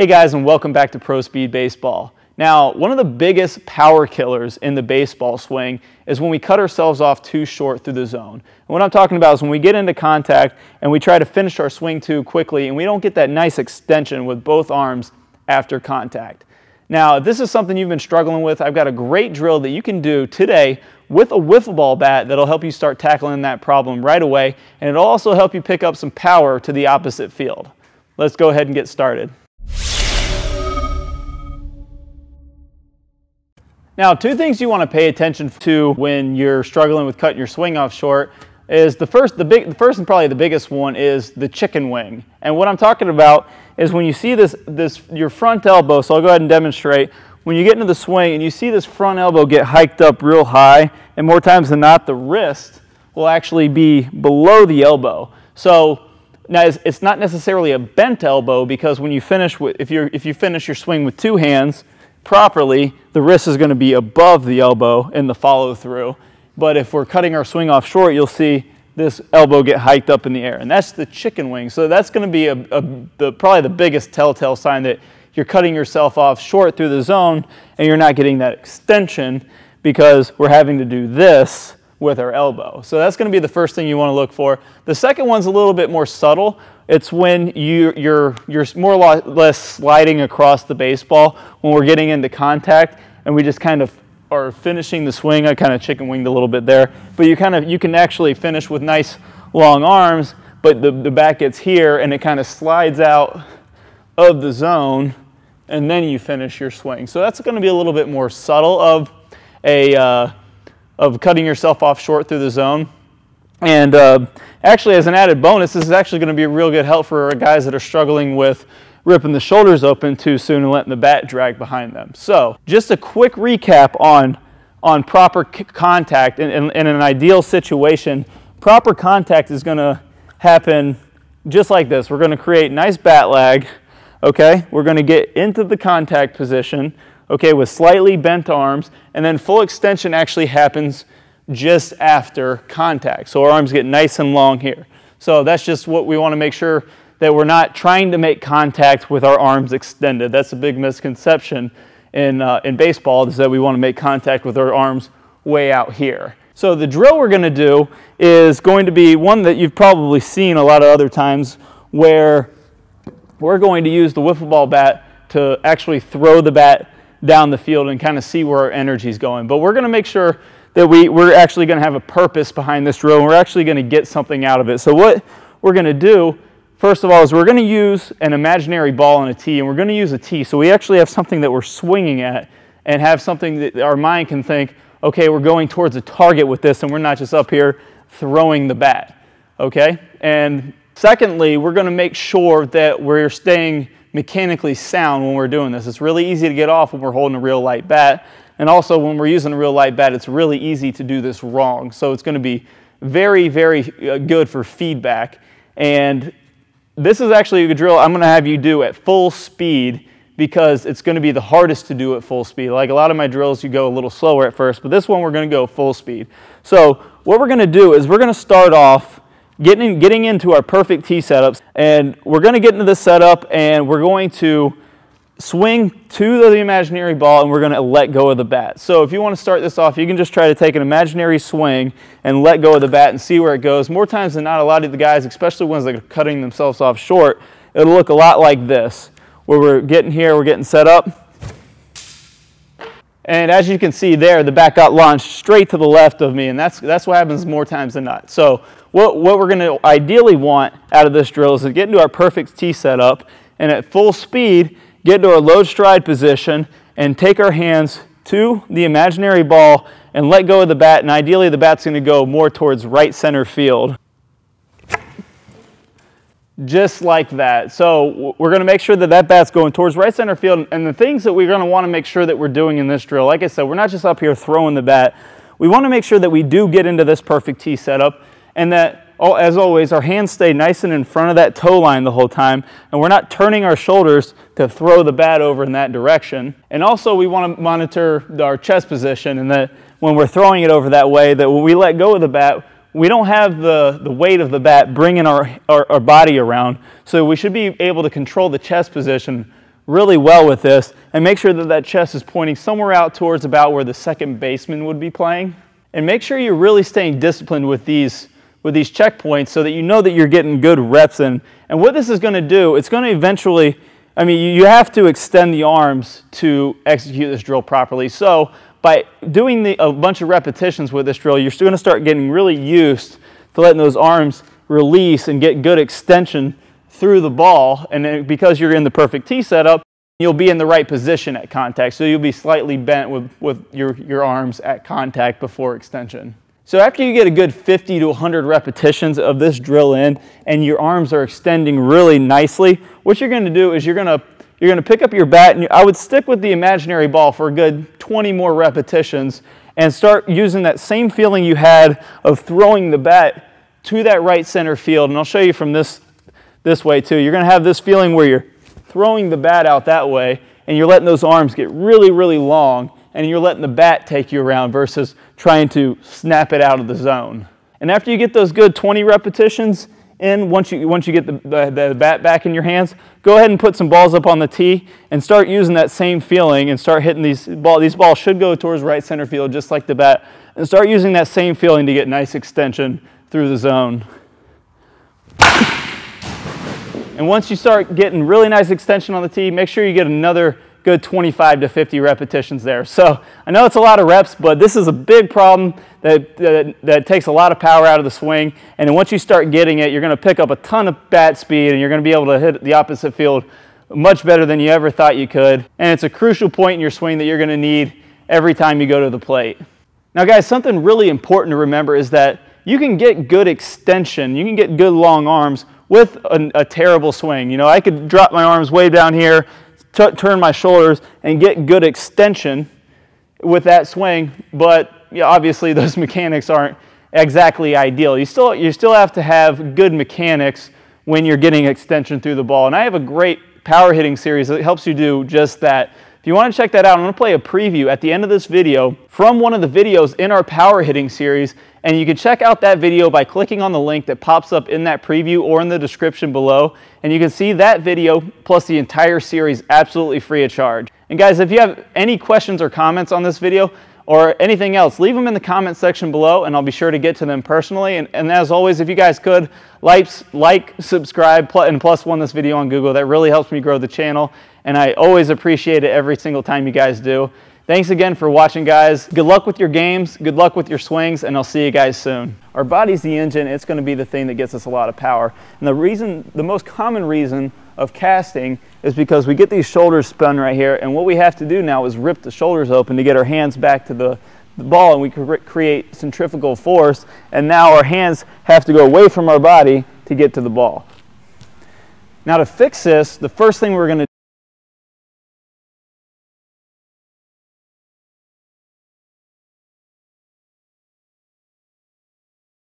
Hey guys, and welcome back to Pro Speed Baseball. Now, one of the biggest power killers in the baseball swing is when we cut ourselves off too short through the zone. And what I'm talking about is when we get into contact and we try to finish our swing too quickly and we don't get that nice extension with both arms after contact. Now, if this is something you've been struggling with, I've got a great drill that you can do today with a wiffle ball bat that'll help you start tackling that problem right away, and it'll also help you pick up some power to the opposite field. Let's go ahead and get started. Now, two things you want to pay attention to when you're struggling with cutting your swing off short is the first and probably the biggest one is the chicken wing. And what I'm talking about is when you see your front elbow, so I'll go ahead and demonstrate. When you get into the swing and you see this front elbow get hiked up real high, and more times than not, the wrist will actually be below the elbow. So now it's not necessarily a bent elbow, because when you finish with, if you finish your swing with two hands properly, the wrist is going to be above the elbow in the follow through. But if we're cutting our swing off short, you'll see this elbow get hiked up in the air, and that's the chicken wing. So that's going to be probably the biggest telltale sign that you're cutting yourself off short through the zone and you're not getting that extension, because we're having to do this with our elbow. So that's going to be the first thing you want to look for. The second one's a little bit more subtle. It's when you're more or less sliding across the baseball when we're getting into contact, and we just kind of are finishing the swing. I kind of chicken winged a little bit there, but you can actually finish with nice long arms, but the bat gets here and it kind of slides out of the zone, and then you finish your swing. So that's going to be a little bit more subtle of a of cutting yourself off short through the zone. And actually, as an added bonus, this is actually going to be a real good help for guys that are struggling with ripping the shoulders open too soon and letting the bat drag behind them. So just a quick recap on proper contact in an ideal situation. Proper contact is going to happen just like this. We're going to create nice bat lag, okay? We're going to get into the contact position, okay, with slightly bent arms, and then full extension actually happens just after contact. So our arms get nice and long here. So that's just what we want to make sure, that we're not trying to make contact with our arms extended. That's a big misconception in baseball, is that we want to make contact with our arms way out here. So the drill we're going to do is going to be one that you've probably seen a lot of other times, where we're going to use the wiffle ball bat to actually throw the bat down the field and kind of see where our energy is going. But we're going to make sure that we're actually going to have a purpose behind this drill, and we're actually going to get something out of it. So what we're going to do, first of all, is we're going to use an imaginary ball and a tee, and we're going to use a tee. So we actually have something that we're swinging at, and have something that our mind can think, okay, we're going towards a target with this, and we're not just up here throwing the bat, okay? And secondly, we're going to make sure that we're staying mechanically sound when we're doing this. It's really easy to get off when we're holding a real light bat. And also, when we're using a real light bat, it's really easy to do this wrong. So it's going to be very, very good for feedback. And this is actually a drill I'm going to have you do at full speed, because it's going to be the hardest to do at full speed. Like a lot of my drills, you go a little slower at first, but this one we're going to go full speed. So what we're going to do is we're going to start off getting into our perfect tee setups. And we're going to get into this setup, and we're going to swing to the imaginary ball, and we're going to let go of the bat. So if you want to start this off, you can just try to take an imaginary swing and let go of the bat and see where it goes. More times than not, a lot of the guys, especially ones that are cutting themselves off short, it'll look a lot like this, where we're getting here, we're getting set up. And as you can see there, the bat got launched straight to the left of me, and that's what happens more times than not. So what we're going to ideally want out of this drill is to get into our perfect tee setup, and at full speed, get into our low stride position and take our hands to the imaginary ball and let go of the bat, and ideally the bat's going to go more towards right center field. Just like that. So we're going to make sure that that bat's going towards right center field, and the things that we're going to want to make sure that we're doing in this drill, like I said, we're not just up here throwing the bat. We want to make sure that we do get into this perfect tee setup, and that, as always, our hands stay nice and in front of that toe line the whole time, and we're not turning our shoulders to throw the bat over in that direction. And also, we want to monitor our chest position, and that when we're throwing it over that way, that when we let go of the bat, we don't have the weight of the bat bringing our body around. So we should be able to control the chest position really well with this and make sure that that chest is pointing somewhere out towards about where the second baseman would be playing. And make sure you're really staying disciplined with these checkpoints so that you know that you're getting good reps in. And what this is going to do, it's going to eventually, I mean, you have to extend the arms to execute this drill properly. So by doing a bunch of repetitions with this drill, you're still going to start getting really used to letting those arms release and get good extension through the ball. And then because you're in the perfect tee setup, you'll be in the right position at contact. So you'll be slightly bent with your arms at contact before extension. So after you get a good 50 to 100 repetitions of this drill in and your arms are extending really nicely, what you're going to do is you're going to pick up your bat, and I would stick with the imaginary ball for a good 20 more repetitions and start using that same feeling you had of throwing the bat to that right center field. And I'll show you from this way too. You're going to have this feeling where you're throwing the bat out that way and you're letting those arms get really, really long and you're letting the bat take you around versus trying to snap it out of the zone. And after you get those good 20 repetitions in, once you get the bat back in your hands, go ahead and put some balls up on the tee and start using that same feeling and start hitting these balls. These balls should go towards right center field just like the bat, and start using that same feeling to get nice extension through the zone. And once you start getting really nice extension on the tee, make sure you get another good 25 to 50 repetitions there. So I know it's a lot of reps, but this is a big problem that takes a lot of power out of the swing. And once you start getting it, you're going to pick up a ton of bat speed and you're going to be able to hit the opposite field much better than you ever thought you could. And it's a crucial point in your swing that you're going to need every time you go to the plate. Now guys, something really important to remember is that you can get good extension, you can get good long arms with a terrible swing. You know, I could drop my arms way down here, turn my shoulders, and get good extension with that swing, but yeah, obviously those mechanics aren't exactly ideal. You still have to have good mechanics when you're getting extension through the ball, and I have a great power hitting series that helps you do just that. If you want to check that out, I'm going to play a preview at the end of this video from one of the videos in our power hitting series, and you can check out that video by clicking on the link that pops up in that preview or in the description below, and you can see that video plus the entire series absolutely free of charge. And guys, if you have any questions or comments on this video or anything else, leave them in the comment section below and I'll be sure to get to them personally. And as always, if you guys could, like, subscribe, and +1 this video on Google. That really helps me grow the channel, and I always appreciate it every single time you guys do. Thanks again for watching, guys. Good luck with your games, good luck with your swings, and I'll see you guys soon. Our body's the engine. It's going to be the thing that gets us a lot of power. And the most common reason of casting is because we get these shoulders spun right here, and what we have to do now is rip the shoulders open to get our hands back to the ball, and we create centrifugal force, and now our hands have to go away from our body to get to the ball. Now to fix this, the first thing we're going to